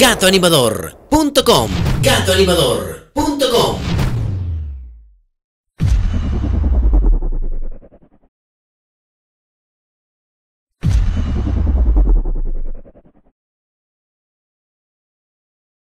Gatoanimador.com